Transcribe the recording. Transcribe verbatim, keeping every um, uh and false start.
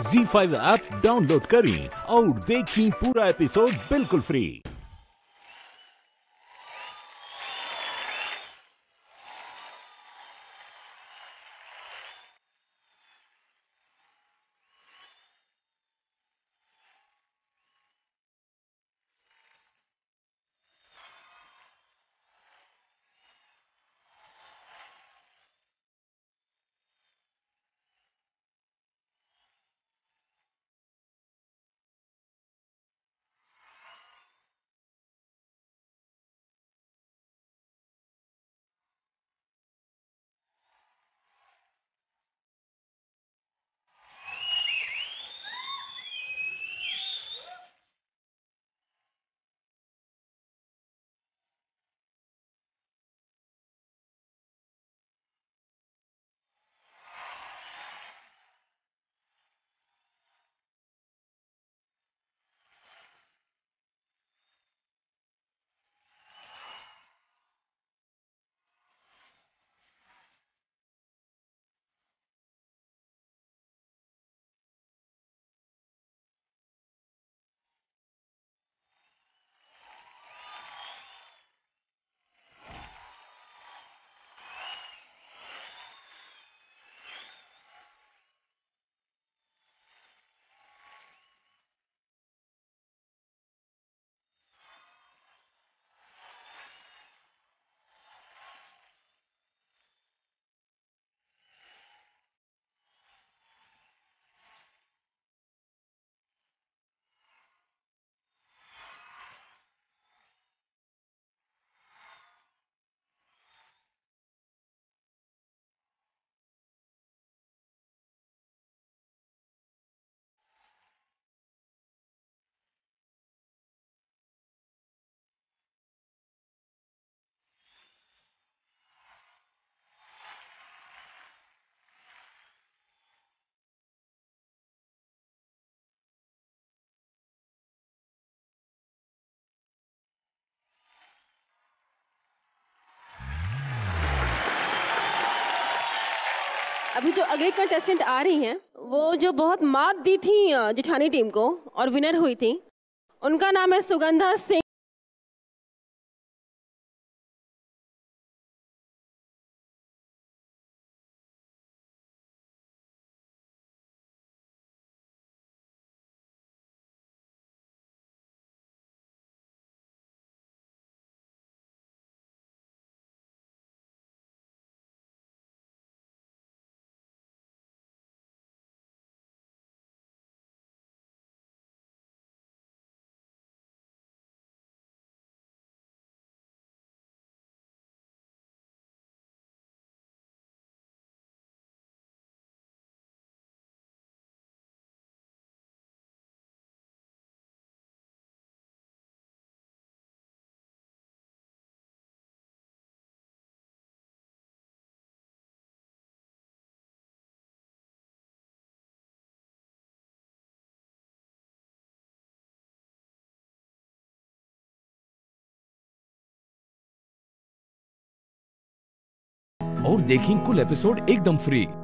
ज़ी five app download करें और देखें पूरा एपिसोड बिल्कुल फ्री। अभी जो अगले कंटेस्टेंट आ रही हैं, वो जो बहुत मात दी थी जिठानी टीम को और विनर हुई थी, उनका नाम है सुगंधा सिंह। और देखें कुल एपिसोड एकदम फ्री।